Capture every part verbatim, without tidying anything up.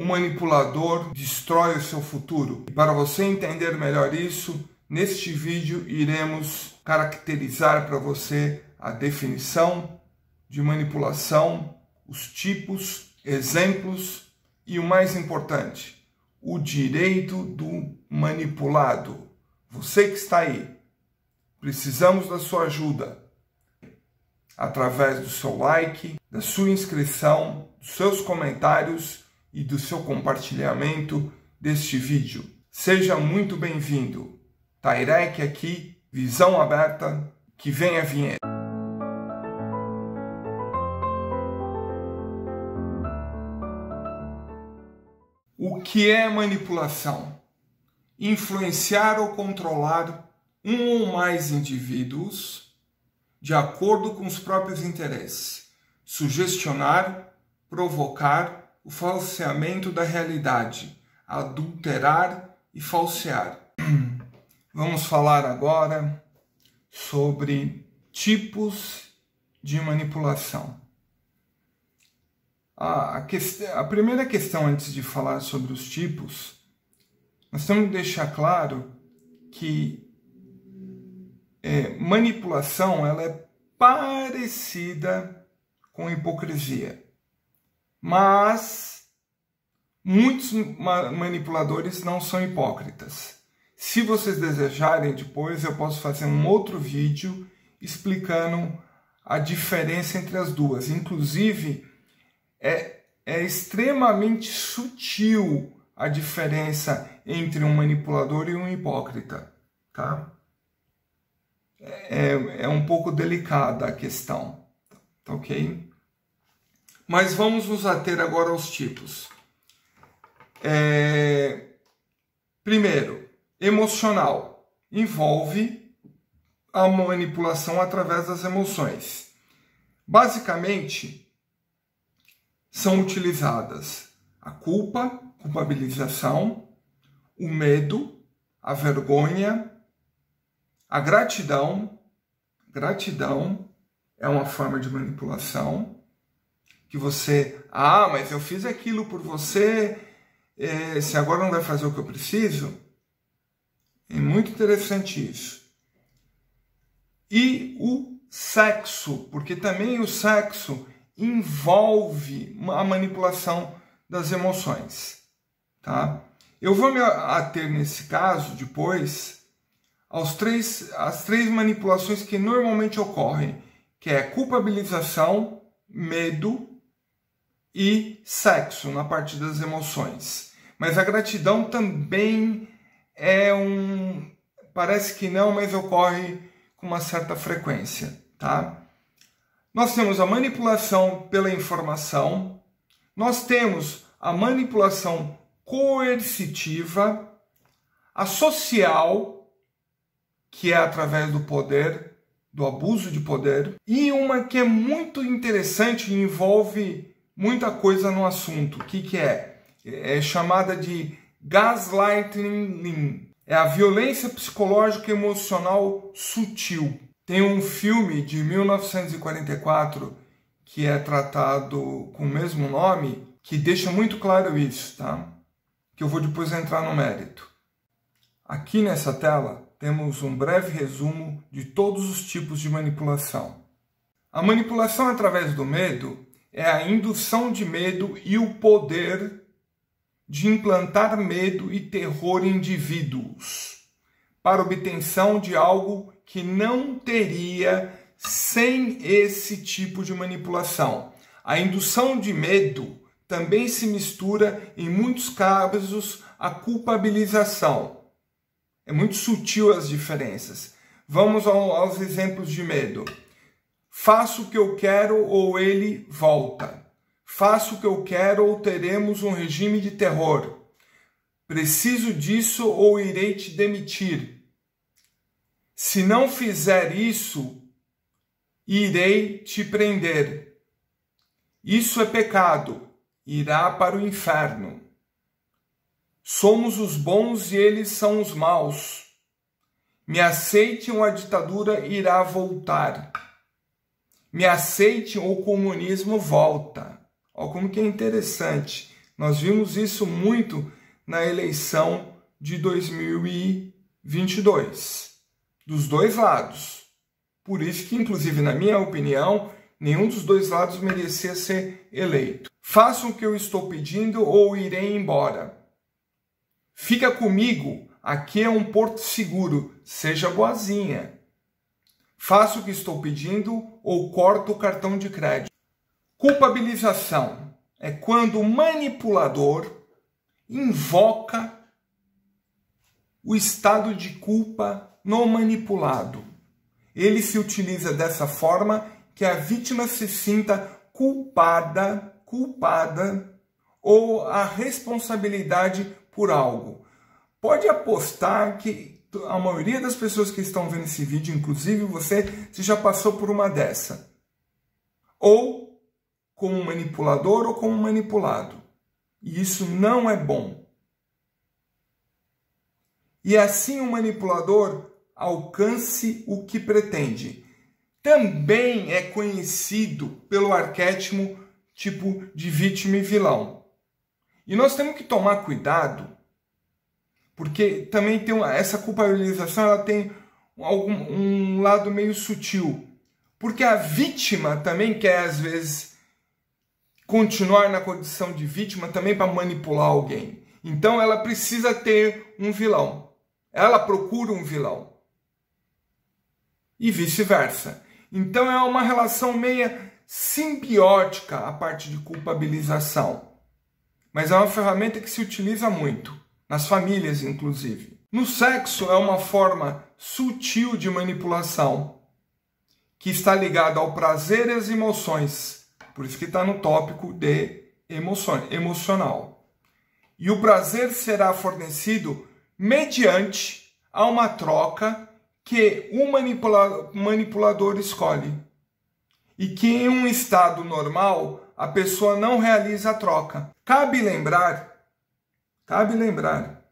o manipulador destrói o seu futuro. E para você entender melhor isso, neste vídeo iremos caracterizar para você a definição de manipulação, os tipos, exemplos e o mais importante, o direito do manipulado. Você que está aí, precisamos da sua ajuda através do seu like, da sua inscrição, dos seus comentários e do seu compartilhamento deste vídeo. Seja muito bem-vindo. Thaerekh aqui, Visão Aberta, que vem a vinheta. O que é manipulação? Influenciar ou controlar um ou mais indivíduos de acordo com os próprios interesses. Sugestionar, provocar o falseamento da realidade. Adulterar e falsear. Vamos falar agora sobre tipos de manipulação. A, a, que, a primeira questão, antes de falar sobre os tipos, nós temos que deixar claro que é, manipulação ela é parecida com hipocrisia. Mas muitos ma- manipuladores não são hipócritas. Se vocês desejarem, depois eu posso fazer um outro vídeo explicando a diferença entre as duas. Inclusive, é, é extremamente sutil a diferença entre um manipulador e um hipócrita, tá? É, é um pouco delicada a questão, tá ok? Mas vamos nos ater agora aos tipos. É, primeiro, emocional envolve a manipulação através das emoções. Basicamente, são utilizadas a culpa, culpabilização, o medo, a vergonha, a gratidão. Gratidão é uma forma de manipulação que você... Ah, mas eu fiz aquilo por você, eh, se agora não vai fazer o que eu preciso... É muito interessante isso. E o sexo, porque também o sexo envolve a manipulação das emoções, tá? Eu vou me ater nesse caso depois aos três, as três manipulações que normalmente ocorrem, que é culpabilização, medo e sexo na parte das emoções. Mas a gratidão também é um... parece que não, mas ocorre com uma certa frequência, tá? Nós temos a manipulação pela informação, nós temos a manipulação coercitiva, a social, que é através do poder, do abuso de poder, e uma que é muito interessante e envolve muita coisa no assunto. O que que é? É chamada de Gaslighting é a violência psicológica e emocional sutil. Tem um filme de mil novecentos e quarenta e quatro que é tratado com o mesmo nome, que deixa muito claro isso, tá? Que eu vou depois entrar no mérito. Aqui nessa tela temos um breve resumo de todos os tipos de manipulação. A manipulação através do medo é a indução de medo e o poder de implantar medo e terror em indivíduos, para obtenção de algo que não teria sem esse tipo de manipulação. A indução de medo também se mistura, em muitos casos, à culpabilização. É muito sutil as diferenças. Vamos aos exemplos de medo. Faço o que eu quero ou ele volta. Faço o que eu quero ou teremos um regime de terror. Preciso disso ou irei te demitir. Se não fizer isso, irei te prender. Isso é pecado. Irá para o inferno. Somos os bons e eles são os maus. Me aceite ou a ditadura irá voltar. Me aceite ou o comunismo volta. Olha como que é interessante. Nós vimos isso muito na eleição de dois mil e vinte e dois, dos dois lados. Por isso que, inclusive, na minha opinião, nenhum dos dois lados merecia ser eleito. Façam o que eu estou pedindo ou irei embora. Fica comigo, aqui é um porto seguro, seja boazinha. Faça o que estou pedindo ou corto o cartão de crédito. Culpabilização é quando o manipulador invoca o estado de culpa no manipulado. Ele se utiliza dessa forma que a vítima se sinta culpada, culpada ou a responsabilidade por algo. Pode apostar que a maioria das pessoas que estão vendo esse vídeo, inclusive você, você já passou por uma dessa. Ou como manipulador ou como manipulado. E isso não é bom. E assim o manipulador alcance o que pretende. Também é conhecido pelo arquétipo tipo de vítima e vilão. E nós temos que tomar cuidado, porque também tem uma, essa culpabilização, ela tem um, um lado meio sutil. Porque a vítima também quer, às vezes, continuar na condição de vítima também para manipular alguém. Então ela precisa ter um vilão. Ela procura um vilão. E vice-versa. Então é uma relação meia simbiótica a parte de culpabilização. Mas é uma ferramenta que se utiliza muito, nas famílias inclusive. No sexo é uma forma sutil de manipulação, que está ligada ao prazer e às emoções. Por isso que está no tópico de emoção, emocional. E o prazer será fornecido mediante a uma troca que o manipula- manipulador escolhe. E que em um estado normal, a pessoa não realiza a troca. Cabe lembrar, cabe lembrar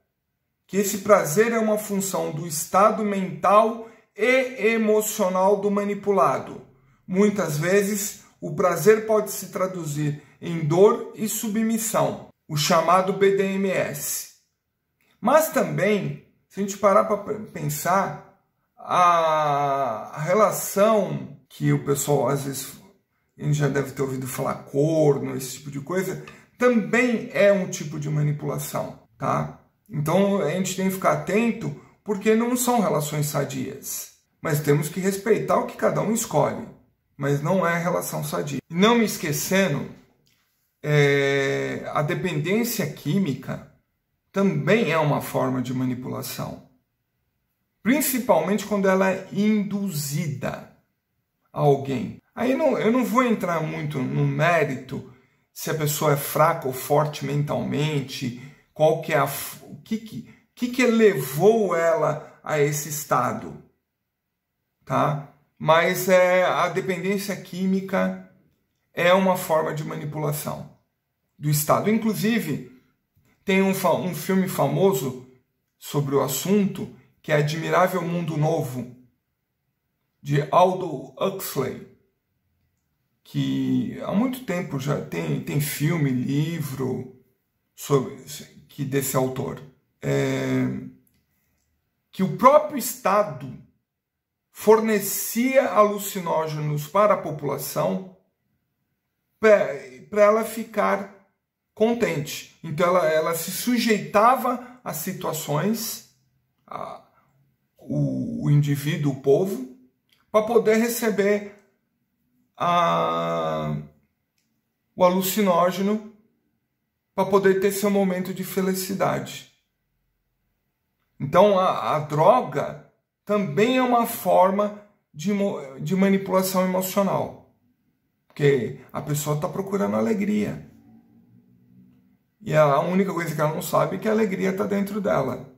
que esse prazer é uma função do estado mental e emocional do manipulado. Muitas vezes, o prazer pode se traduzir em dor e submissão, o chamado B D S M. Mas também, se a gente parar para pensar, a relação que o pessoal, às vezes, a gente já deve ter ouvido falar corno, esse tipo de coisa, também é um tipo de manipulação, tá? Então, a gente tem que ficar atento, porque não são relações sadias. Mas temos que respeitar o que cada um escolhe. Mas não é relação sadia. Não me esquecendo, é, a dependência química também é uma forma de manipulação. Principalmente quando ela é induzida a alguém. Aí não, eu não vou entrar muito no mérito se a pessoa é fraca ou forte mentalmente, qual que é a, o que, que, que, que levou ela a esse estado, tá? Mas é, a dependência química é uma forma de manipulação do estado. Inclusive, tem um, um filme famoso sobre o assunto, que é Admirável Mundo Novo, de Aldous Huxley, que há muito tempo já tem, tem filme, livro sobre, que desse autor. É, que o próprio Estado fornecia alucinógenos para a população para ela ficar contente. Então ela, ela se sujeitava a situações... A, o indivíduo, o povo, para poder receber a, o alucinógeno, para poder ter seu momento de felicidade. Então a, a droga também é uma forma de, de manipulação emocional, porque a pessoa está procurando alegria. E a única coisa que ela não sabe é que a alegria está dentro dela.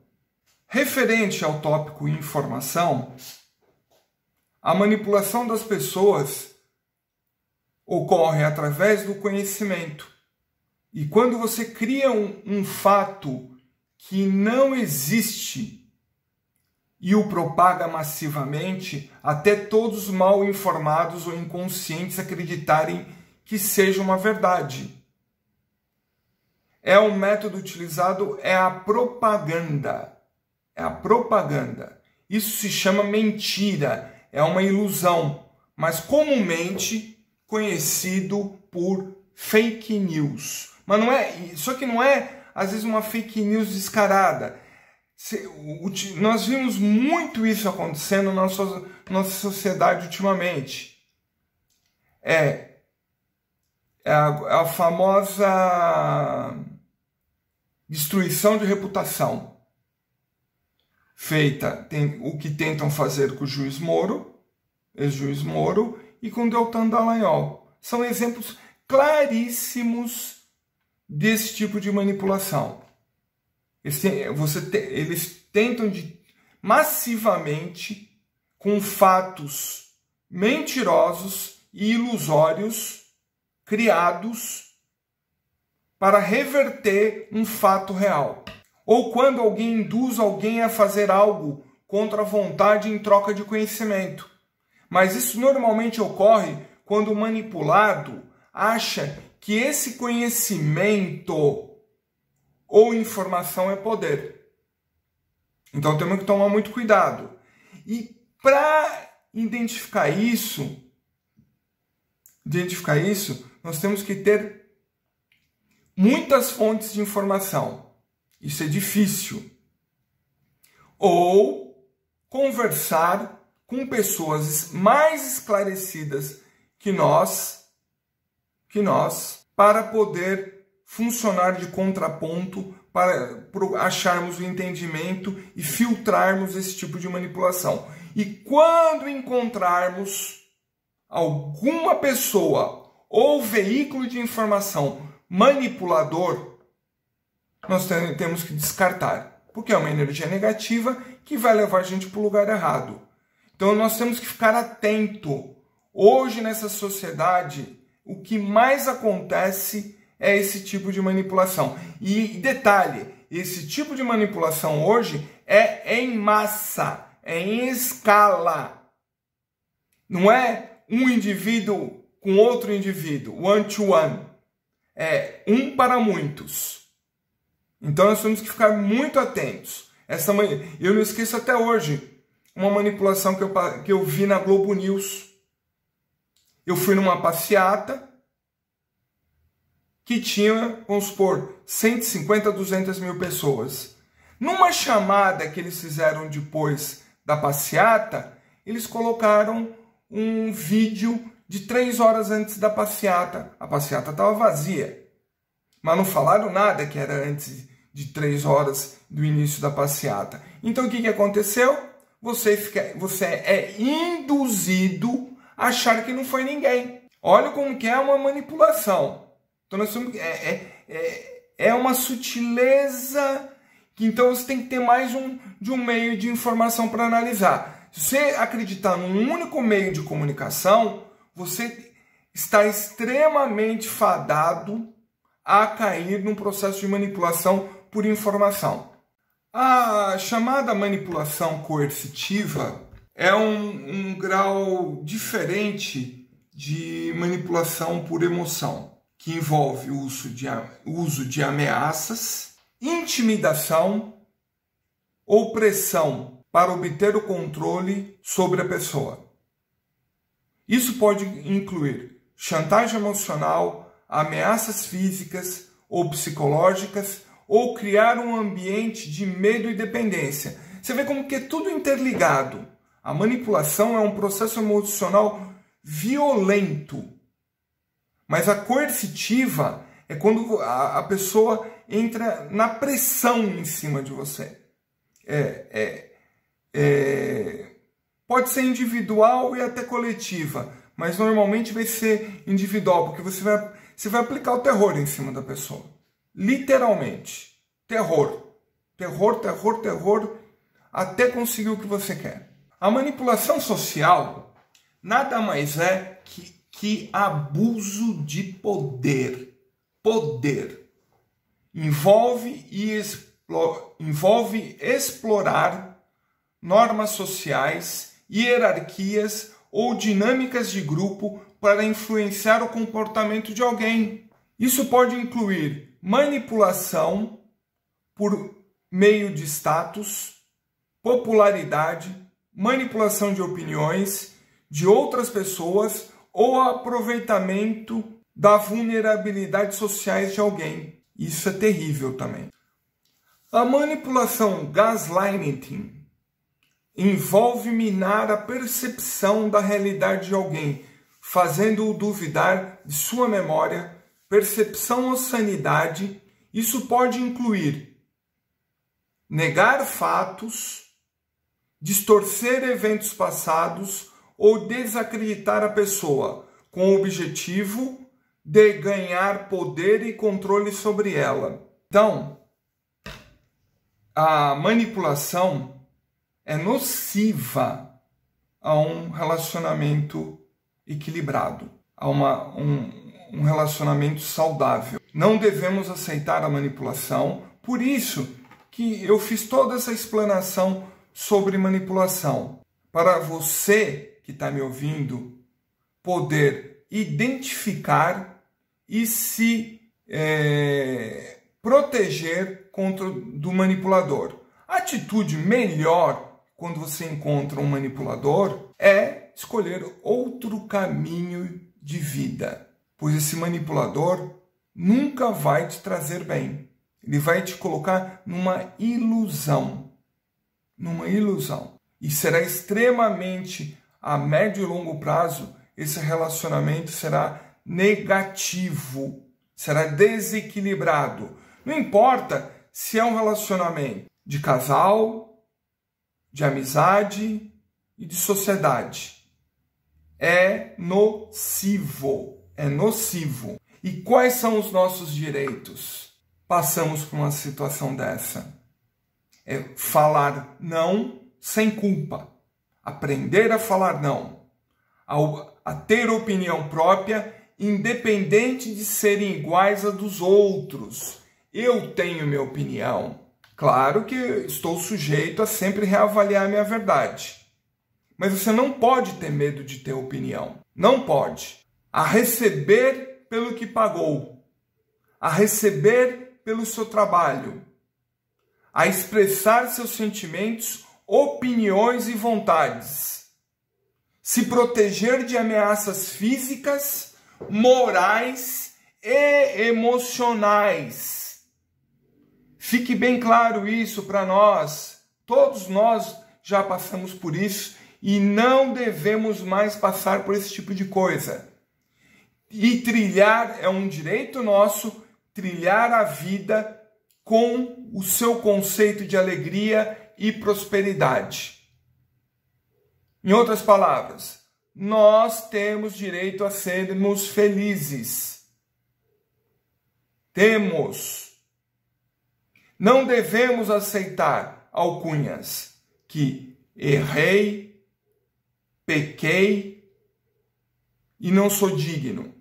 Referente ao tópico informação, a manipulação das pessoas ocorre através do conhecimento. E quando você cria um, um fato que não existe e o propaga massivamente, até todos mal informados ou inconscientes acreditarem que seja uma verdade. é o método utilizado, é a propaganda. É a propaganda. Isso se chama mentira, é uma ilusão, mas comumente conhecido por fake news. Mas não é, só que não é, às vezes, uma fake news descarada. Nós vimos muito isso acontecendo na nossa, nossa sociedade ultimamente. É, é, a, a famosa destruição de reputação feita, tem, o que tentam fazer com o juiz Moro, ex-juiz Moro, e com Deltan Dallagnol. São exemplos claríssimos desse tipo de manipulação. Eles, tem, você te, eles tentam de, massivamente, com fatos mentirosos e ilusórios criados para reverter um fato real. Ou quando alguém induz alguém a fazer algo contra a vontade em troca de conhecimento. Mas isso normalmente ocorre quando o manipulado acha que esse conhecimento ou informação é poder. Então temos que tomar muito cuidado. E para identificar isso, identificar isso, nós temos que ter muitas fontes de informação. Isso é difícil. Ou conversar com pessoas mais esclarecidas que nós, que nós, para poder funcionar de contraponto, para acharmos o entendimento e filtrarmos esse tipo de manipulação. E quando encontrarmos alguma pessoa ou veículo de informação manipulador, nós temos que descartar, porque é uma energia negativa que vai levar a gente para o lugar errado. Então nós temos que ficar atento. Hoje nessa sociedade, o que mais acontece é esse tipo de manipulação. E detalhe, esse tipo de manipulação hoje é em massa, é em escala. Não é um indivíduo com outro indivíduo, one to one, é um para muitos. Então nós temos que ficar muito atentos. Essa manhã, eu não esqueço até hoje, uma manipulação que eu, que eu vi na Globo News. Eu fui numa passeata que tinha, vamos supor, cento e cinquenta, duzentas mil pessoas. Numa chamada que eles fizeram depois da passeata, eles colocaram um vídeo de três horas antes da passeata. A passeata estava vazia, mas não falaram nada que era antes de três horas do início da passeata. Então o que, que aconteceu? Você, fica, você é induzido a achar que não foi ninguém. Olha como que é uma manipulação. Então, nós somos, é, é, é uma sutileza que então você tem que ter mais um, de um meio de informação para analisar. Se você acreditar num único meio de comunicação, você está extremamente fadado a cair num processo de manipulação por informação. A chamada manipulação coercitiva é um, um grau diferente de manipulação por emoção, que envolve o uso de, uso de ameaças, intimidação ou pressão para obter o controle sobre a pessoa. Isso pode incluir chantagem emocional, ameaças físicas ou psicológicas, ou criar um ambiente de medo e dependência. Você vê como que é tudo interligado. A manipulação é um processo emocional violento, mas a coercitiva é quando a pessoa entra na pressão em cima de você. É... é É, pode ser individual e até coletiva, mas normalmente vai ser individual, porque você vai, você vai aplicar o terror em cima da pessoa. Literalmente. Terror. Terror, terror, terror, até conseguir o que você quer. A manipulação social nada mais é que, que abuso de poder. Poder. Envolve, e explo, envolve explorar normas sociais, hierarquias ou dinâmicas de grupo para influenciar o comportamento de alguém. Isso pode incluir manipulação por meio de status, popularidade, manipulação de opiniões de outras pessoas ou aproveitamento da vulnerabilidade sociais de alguém. Isso é terrível também. A manipulação gaslighting envolve minar a percepção da realidade de alguém, fazendo-o duvidar de sua memória, percepção ou sanidade. Isso pode incluir negar fatos, distorcer eventos passados ou desacreditar a pessoa, com o objetivo de ganhar poder e controle sobre ela. Então, a manipulação é nociva a um relacionamento equilibrado, a uma, um, um relacionamento saudável. Não devemos aceitar a manipulação, por isso que eu fiz toda essa explanação sobre manipulação, para você que está me ouvindo poder identificar e se é, proteger contra do manipulador. A atitude melhor quando você encontra um manipulador é escolher outro caminho de vida, pois esse manipulador nunca vai te trazer bem. Ele vai te colocar numa ilusão, numa ilusão. E será extremamente, a médio e longo prazo, esse relacionamento será negativo, será desequilibrado. Não importa se é um relacionamento de casal, de amizade e de sociedade. É nocivo, é nocivo. E quais são os nossos direitos? Passamos por uma situação dessa. É falar não sem culpa. Aprender a falar não. A, a ter opinião própria, independente de serem iguais a dos outros. Eu tenho minha opinião. Claro que estou sujeito a sempre reavaliar a minha verdade. Mas você não pode ter medo de ter opinião. Não pode. A receber pelo que pagou. A receber pelo seu trabalho. A expressar seus sentimentos, opiniões e vontades. Se proteger de ameaças físicas, morais e emocionais. Fique bem claro isso para nós. Todos nós já passamos por isso e não devemos mais passar por esse tipo de coisa. E trilhar é um direito nosso, trilhar a vida com o seu conceito de alegria e prosperidade. Em outras palavras, nós temos direito a sermos felizes. Temos. Não devemos aceitar alcunhas que errei, pequei e não sou digno.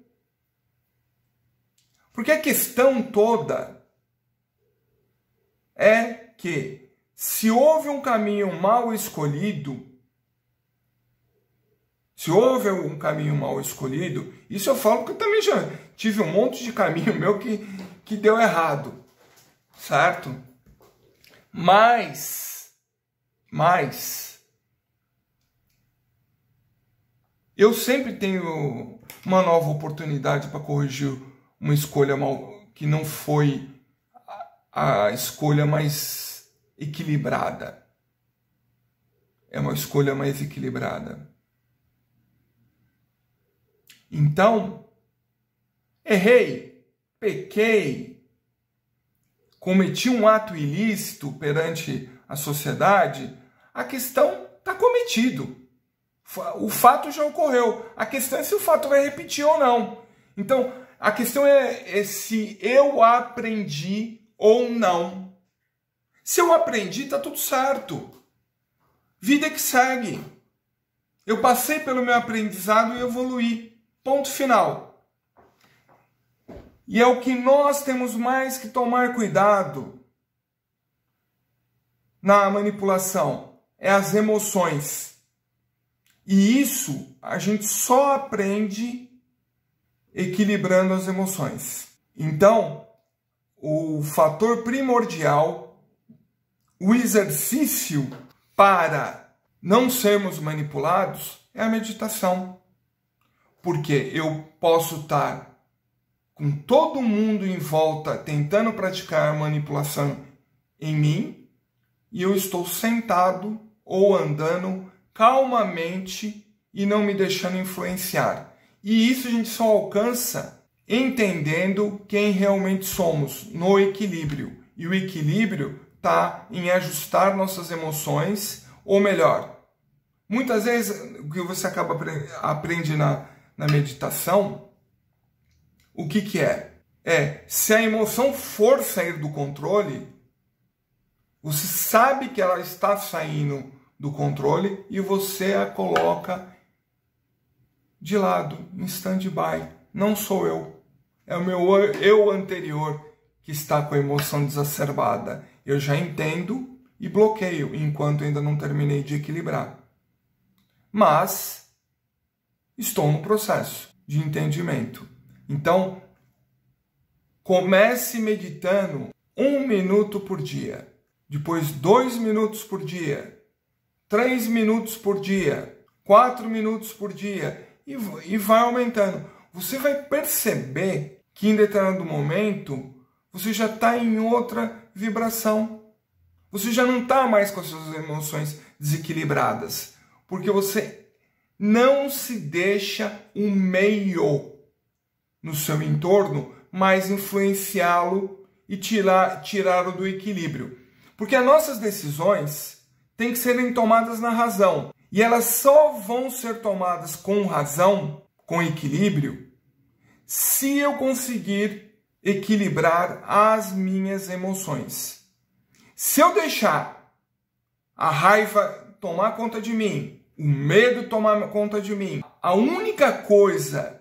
Porque a questão toda é que se houve um caminho mal escolhido, se houve um caminho mal escolhido, isso eu falo porque eu também já tive um monte de caminho meu que, que deu errado. Certo? Mas, mas, eu sempre tenho uma nova oportunidade para corrigir uma escolha mal, que não foi a, a escolha mais equilibrada. É uma escolha mais equilibrada. Então, errei, pequei, cometi um ato ilícito perante a sociedade, a questão está cometido. O fato já ocorreu. A questão é se o fato vai repetir ou não. Então, a questão é, é se eu aprendi ou não. Se eu aprendi, está tudo certo. Vida que segue. Eu passei pelo meu aprendizado e evoluí. Ponto final. E é o que nós temos mais que tomar cuidado na manipulação, é as emoções. E isso a gente só aprende equilibrando as emoções. Então, o fator primordial, o exercício para não sermos manipulados é a meditação. Porque eu posso estar com todo mundo em volta tentando praticar manipulação em mim e eu estou sentado ou andando calmamente e não me deixando influenciar. E isso a gente só alcança entendendo quem realmente somos, no equilíbrio. E o equilíbrio está em ajustar nossas emoções, ou melhor, muitas vezes o que você acaba aprende na, na meditação, o que que é? É, se a emoção for sair do controle, você sabe que ela está saindo do controle e você a coloca de lado, em stand-by. Não sou eu. É o meu eu anterior que está com a emoção desacerbada. Eu já entendo e bloqueio, enquanto ainda não terminei de equilibrar. Mas estou no processo de entendimento. Então, comece meditando um minuto por dia. Depois, dois minutos por dia. Três minutos por dia. Quatro minutos por dia. E vai aumentando. Você vai perceber que em determinado momento você já está em outra vibração. Você já não está mais com as suas emoções desequilibradas. Porque você não se deixa o meio no seu entorno mais influenciá-lo e tirar, tirá-lo do equilíbrio. Porque as nossas decisões têm que serem tomadas na razão. E elas só vão ser tomadas com razão, com equilíbrio, se eu conseguir equilibrar as minhas emoções. Se eu deixar a raiva tomar conta de mim, o medo tomar conta de mim, a única coisa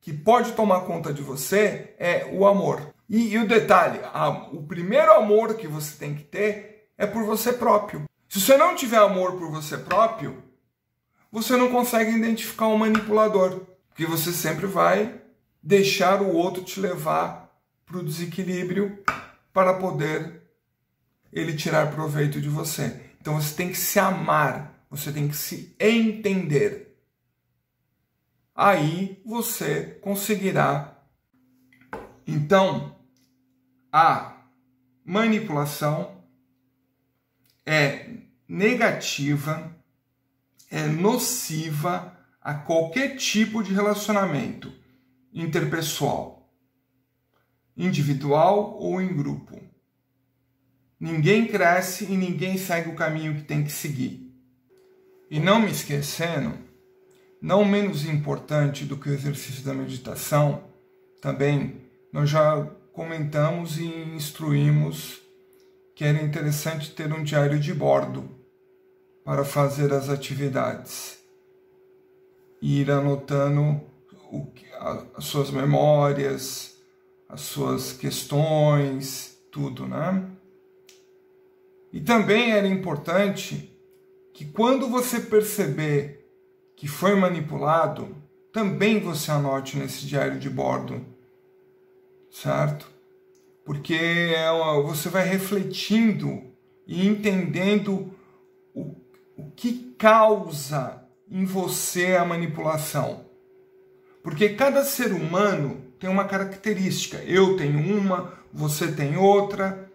que pode tomar conta de você é o amor. E, e o detalhe, a, o primeiro amor que você tem que ter é por você próprio. Se você não tiver amor por você próprio, você não consegue identificar um manipulador. Porque você sempre vai deixar o outro te levar para o desequilíbrio para poder ele tirar proveito de você. Então você tem que se amar, você tem que se entender. Aí você conseguirá. Então, a manipulação é negativa, é nociva a qualquer tipo de relacionamento interpessoal, individual ou em grupo. Ninguém cresce e ninguém segue o caminho que tem que seguir. E não me esquecendo, não menos importante do que o exercício da meditação, também nós já comentamos e instruímos que era interessante ter um diário de bordo para fazer as atividades e ir anotando o que, a, as suas memórias, as suas questões, tudo, né? E também era importante que quando você perceber que foi manipulado, também você anote nesse diário de bordo, certo? Porque você vai refletindo e entendendo o, o que causa em você a manipulação. Porque cada ser humano tem uma característica. Eu tenho uma, você tem outra.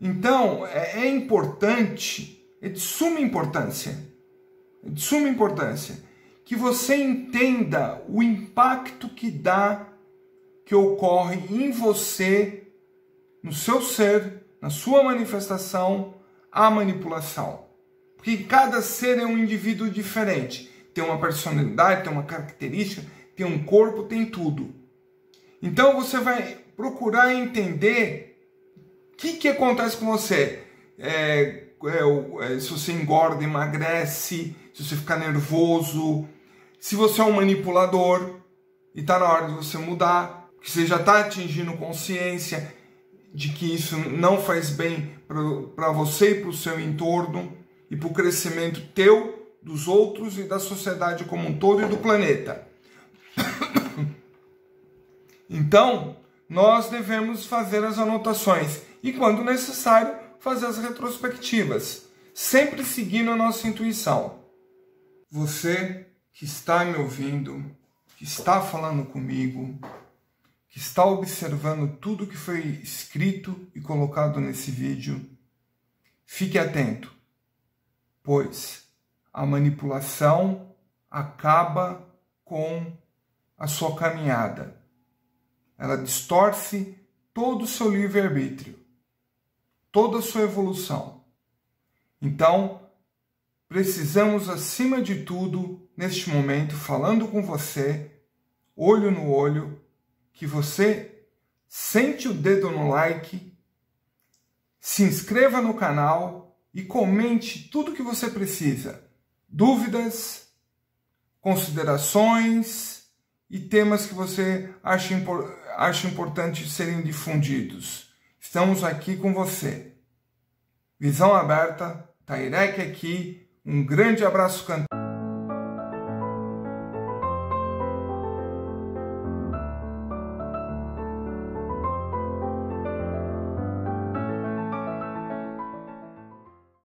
Então, é, é importante, é de suma importância, é de suma importância, que você entenda o impacto que dá, que ocorre em você, no seu ser, na sua manifestação, a manipulação. Porque cada ser é um indivíduo diferente. Tem uma personalidade, tem uma característica, tem um corpo, tem tudo. Então você vai procurar entender o que, que acontece com você. É, é, se você engorda, emagrece, se você fica nervoso, se você é um manipulador e está na hora de você mudar, que você já está atingindo consciência de que isso não faz bem para você e para o seu entorno e para o crescimento teu, dos outros e da sociedade como um todo e do planeta. Então, nós devemos fazer as anotações e, quando necessário, fazer as retrospectivas, sempre seguindo a nossa intuição. Você que está me ouvindo, que está falando comigo, que está observando tudo que foi escrito e colocado nesse vídeo, fique atento, pois a manipulação acaba com a sua caminhada. Ela distorce todo o seu livre-arbítrio, toda a sua evolução. Então, precisamos, acima de tudo, neste momento, falando com você, olho no olho, que você sente o dedo no like, se inscreva no canal e comente tudo que você precisa. Dúvidas, considerações e temas que você acha, impor- acha importante serem difundidos. Estamos aqui com você. Visão aberta, Thaerekh aqui, um grande abraço cantado.